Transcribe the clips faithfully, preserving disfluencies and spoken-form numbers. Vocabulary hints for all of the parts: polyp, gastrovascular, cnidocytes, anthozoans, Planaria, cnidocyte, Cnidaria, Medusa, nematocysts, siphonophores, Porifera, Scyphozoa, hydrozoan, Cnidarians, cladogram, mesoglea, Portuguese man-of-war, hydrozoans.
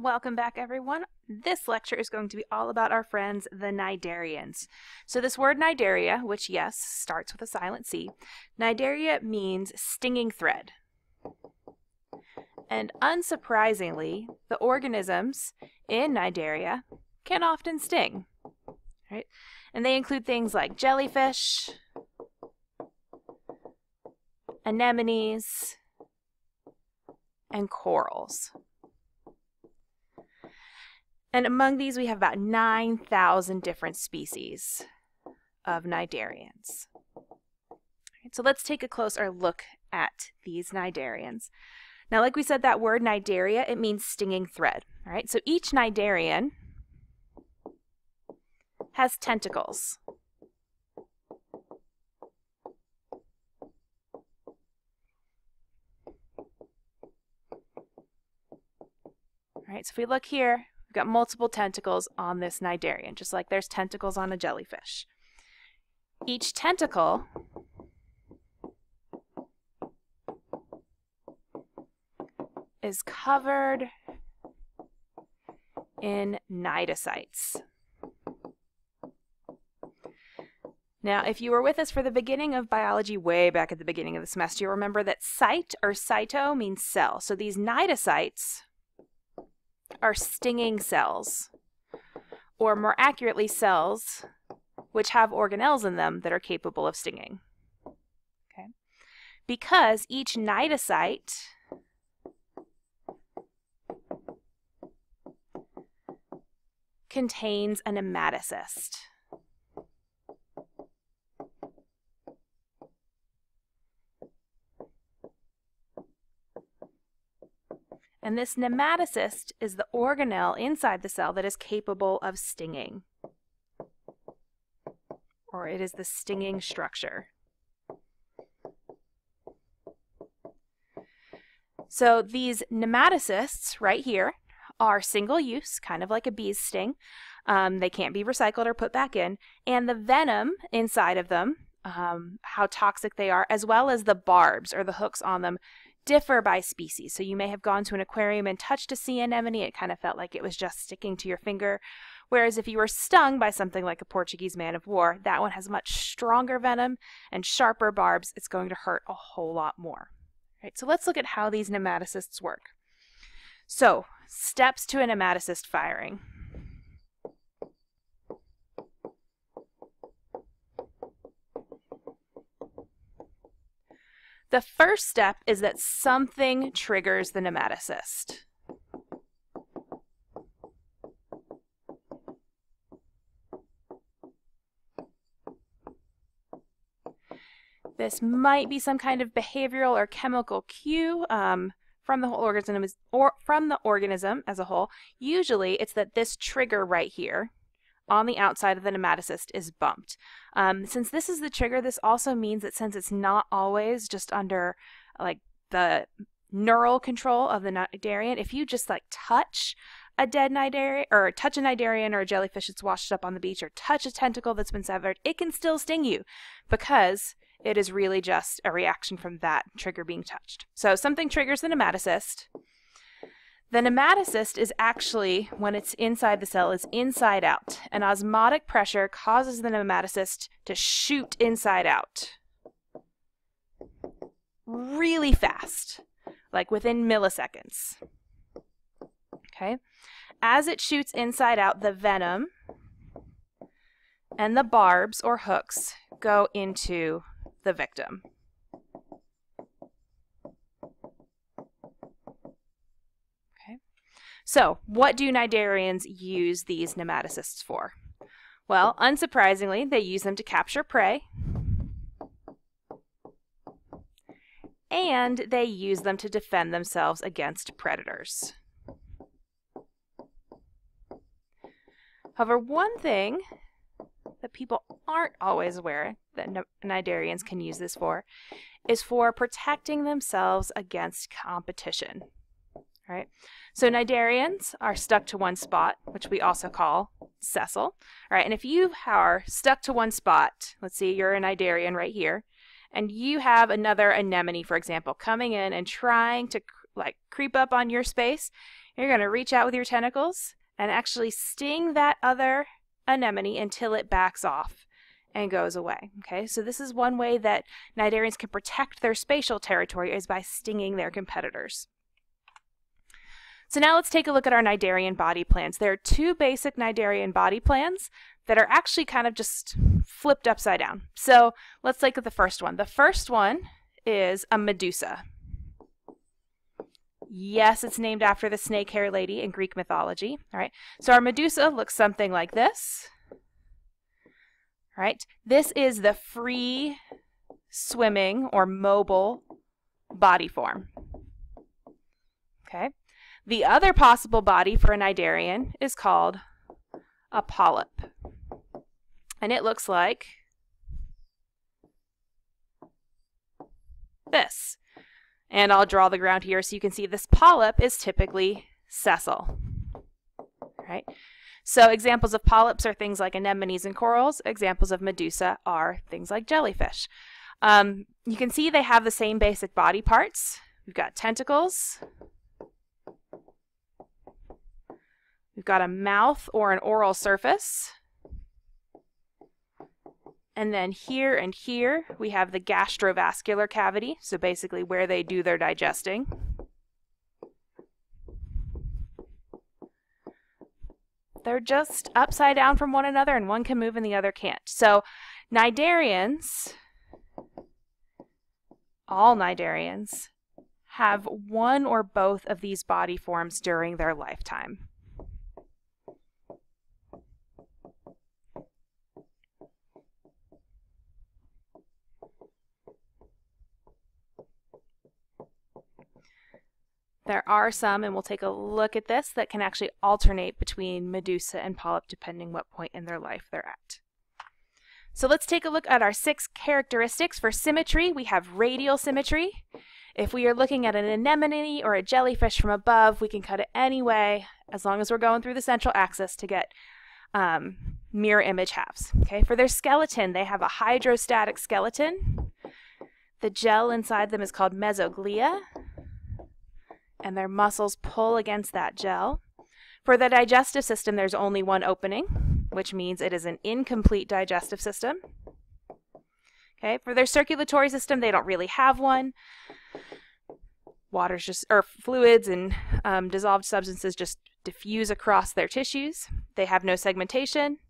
Welcome back, everyone. This lecture is going to be all about our friends, the cnidarians. So this word cnidaria, which, yes, starts with a silent C, cnidaria means stinging thread. And unsurprisingly, the organisms in cnidaria can often sting, right? And they include things like jellyfish, anemones, and corals. And among these, we have about nine thousand different species of cnidarians. Right, so let's take a closer look at these cnidarians. Now, like we said, that word cnidaria, it means stinging thread. All right, so each cnidarian has tentacles. All right, so if we look here, we've got multiple tentacles on this cnidarian, just like there's tentacles on a jellyfish. Each tentacle is covered in cnidocytes. Now, if you were with us for the beginning of biology way back at the beginning of the semester, you'll remember that cyte or cyto means cell. So these cnidocytes are stinging cells, or more accurately, cells which have organelles in them that are capable of stinging. Okay? Because each cnidocyte contains a nematocyst. And this nematocyst is the organelle inside the cell that is capable of stinging, or it is the stinging structure. So these nematocysts right here are single use, kind of like a bee's sting. Um, they can't be recycled or put back in, and the venom inside of them, um, how toxic they are, as well as the barbs or the hooks on them, differ by species. So you may have gone to an aquarium and touched a sea anemone. It kind of felt like it was just sticking to your finger. Whereas if you were stung by something like a Portuguese man-of-war, that one has much stronger venom and sharper barbs. It's going to hurt a whole lot more. Right, so let's look at how these nematocysts work. So steps to a nematocyst firing. The first step is that something triggers the nematocyst. This might be some kind of behavioral or chemical cue um, from the whole organism, or from the organism as a whole. Usually it's that this trigger right here on the outside of the nematocyst is bumped. Um, since this is the trigger, this also means that since it's not always just under like the neural control of the cnidarian, if you just like touch a dead cnidarian, or touch a cnidarian or a jellyfish that's washed up on the beach, or touch a tentacle that's been severed, it can still sting you because it is really just a reaction from that trigger being touched. So something triggers the nematocyst. The nematocyst is actually, when it's inside the cell, is inside out. An osmotic pressure causes the nematocyst to shoot inside out really fast, like within milliseconds. Okay? As it shoots inside out, the venom and the barbs or hooks go into the victim. So what do cnidarians use these nematocysts for? Well, unsurprisingly, they use them to capture prey, and they use them to defend themselves against predators. However, one thing that people aren't always aware that cnidarians can use this for is for protecting themselves against competition. Right? So cnidarians are stuck to one spot, which we also call sessile. Right? And if you are stuck to one spot, let's see, you're a cnidarian right here, and you have another anemone, for example, coming in and trying to like creep up on your space, You're going to reach out with your tentacles and actually sting that other anemone until it backs off and goes away. Okay, so this is one way that cnidarians can protect their spatial territory, is by stinging their competitors. So now let's take a look at our cnidarian body plans. There are two basic cnidarian body plans that are actually kind of just flipped upside down. So let's look at the first one. The first one is a Medusa. Yes, it's named after the snake-hair lady in Greek mythology. All right, so our Medusa looks something like this. All right, this is the free swimming or mobile body form. Okay, the other possible body for a cnidarian is called a polyp, and it looks like this. And I'll draw the ground here so you can see this polyp is typically sessile. Right? So examples of polyps are things like anemones and corals. Examples of Medusa are things like jellyfish. Um, you can see they have the same basic body parts. We've got tentacles. We've got a mouth or an oral surface. And then here and here, we have the gastrovascular cavity, so basically where they do their digesting. They're just upside down from one another, and one can move and the other can't. So cnidarians, all cnidarians, have one or both of these body forms during their lifetime. There are some, and we'll take a look at this, that can actually alternate between Medusa and polyp depending what point in their life they're at. So let's take a look at our six characteristics. For symmetry, we have radial symmetry. If we are looking at an anemone or a jellyfish from above, we can cut it any way as long as we're going through the central axis to get um, mirror image halves. Okay? For their skeleton, they have a hydrostatic skeleton. The gel inside them is called mesoglea, and their muscles pull against that gel. For the digestive system, there's only one opening, which means it is an incomplete digestive system. Okay, for their circulatory system, they don't really have one. Water's just, or fluids and um, dissolved substances just diffuse across their tissues. They have no segmentation.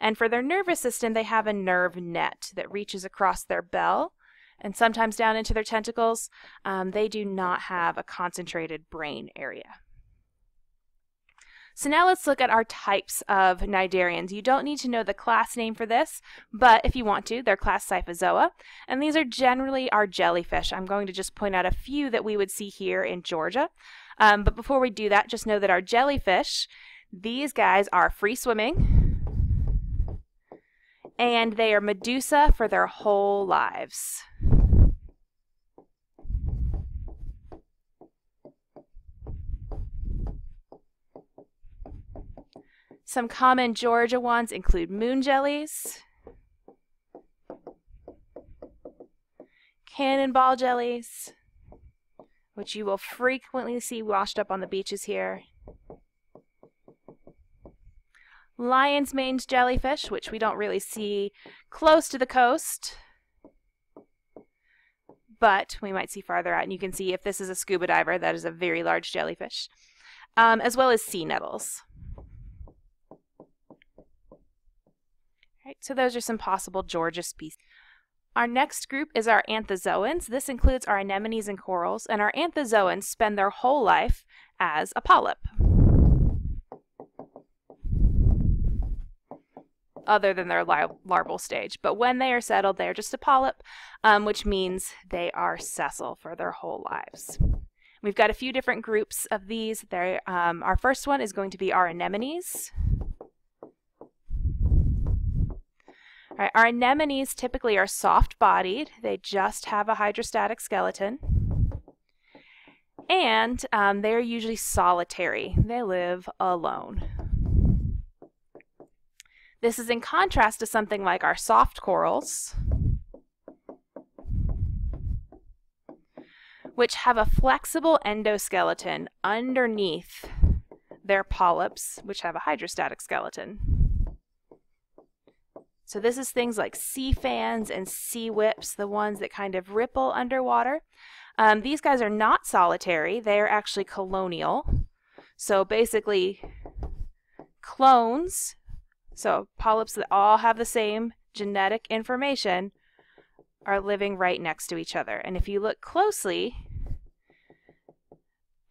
And for their nervous system, they have a nerve net that reaches across their bell and sometimes down into their tentacles. Um, they do not have a concentrated brain area. So now let's look at our types of cnidarians. You don't need to know the class name for this, but if you want to, they're class Scyphozoa, and these are generally our jellyfish. I'm going to just point out a few that we would see here in Georgia. Um, but before we do that, just know that our jellyfish, these guys are free swimming, and they are Medusa for their whole lives. Some common Georgia ones include moon jellies, cannonball jellies, which you will frequently see washed up on the beaches here, lion's mane jellyfish, which we don't really see close to the coast, but we might see farther out, and you can see if this is a scuba diver, that is a very large jellyfish, um, as well as sea nettles. So those are some possible Georgia species. Our next group is our anthozoans. This includes our anemones and corals, and our anthozoans spend their whole life as a polyp, other than their lar larval stage. But when they are settled, they are just a polyp, um, which means they are sessile for their whole lives. We've got a few different groups of these. They're, um, our first one is going to be our anemones. All right, our anemones typically are soft-bodied. They just have a hydrostatic skeleton. And um, they're usually solitary. They live alone. This is in contrast to something like our soft corals, which have a flexible endoskeleton underneath They're polyps, which have a hydrostatic skeleton. So this is things like sea fans and sea whips, the ones that kind of ripple underwater. Um, these guys are not solitary. They are actually colonial. So basically clones, so polyps that all have the same genetic information, are living right next to each other. And if you look closely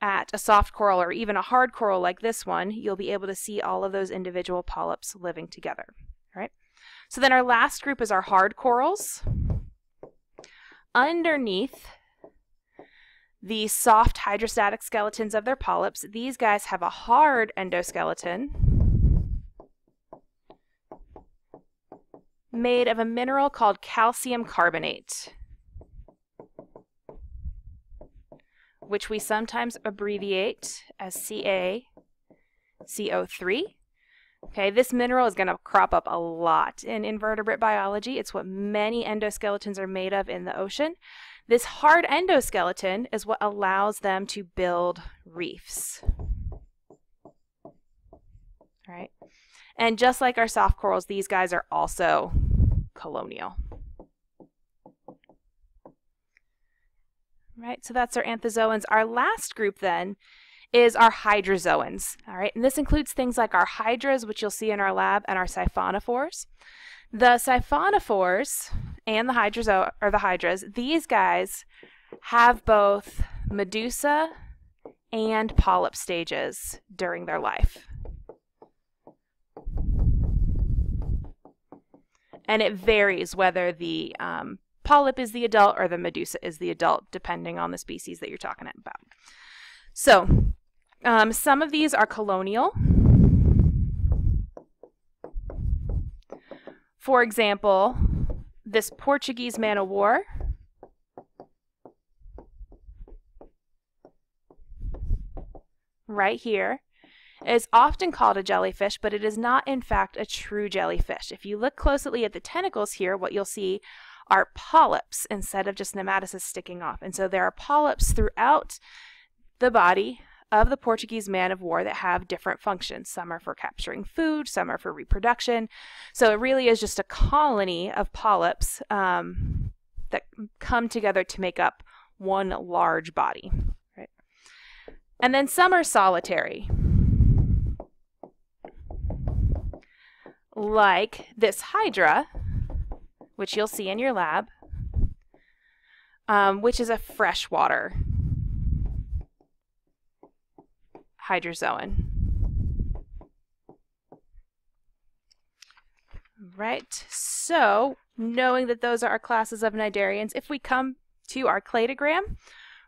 at a soft coral or even a hard coral like this one, you'll be able to see all of those individual polyps living together. All right. So then our last group is our hard corals. Underneath the soft hydrostatic skeletons of their polyps, these guys have a hard endoskeleton made of a mineral called calcium carbonate, which we sometimes abbreviate as C A C O three. Okay, this mineral is going to crop up a lot in invertebrate biology. It's what many endoskeletons are made of in the ocean. This hard endoskeleton is what allows them to build reefs. All right, and just like our soft corals, these guys are also colonial. Right, so that's our anthozoans. Our last group then is our hydrozoans. All right, and this includes things like our hydras, which you'll see in our lab, and our siphonophores. The siphonophores and the hydrozoa or the hydras, these guys have both medusa and polyp stages during their life. And it varies whether the um, polyp is the adult or the medusa is the adult, depending on the species that you're talking about. So um, some of these are colonial. For example, this Portuguese man-of-war right here is often called a jellyfish, but it is not in fact a true jellyfish. If you look closely at the tentacles here, what you'll see are polyps instead of just nematocysts sticking off. And so there are polyps throughout the body of the Portuguese man-of-war that have different functions. Some are for capturing food, some are for reproduction. So it really is just a colony of polyps um, that come together to make up one large body. Right? And then some are solitary, like this hydra, which you'll see in your lab, um, which is a freshwater hydrozoan. Right, so knowing that those are our classes of cnidarians, if we come to our cladogram,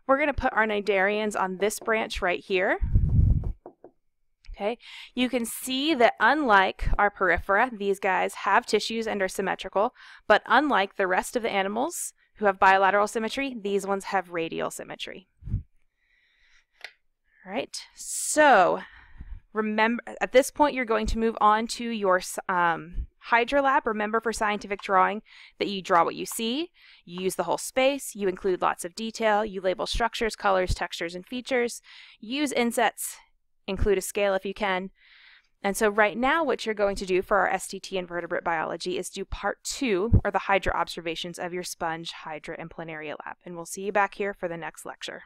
we're going to put our cnidarians on this branch right here. Okay, you can see that unlike our Porifera, these guys have tissues and are symmetrical, but unlike the rest of the animals who have bilateral symmetry, these ones have radial symmetry. All right, so remember, at this point you're going to move on to your um, hydra lab. Remember, for scientific drawing, that you draw what you see, you use the whole space, you include lots of detail, you label structures, colors, textures, and features, use insets, include a scale if you can. And so right now what you're going to do for our S T T invertebrate biology is do part two, or the hydra observations of your sponge, hydra, and planaria lab. And we'll see you back here for the next lecture.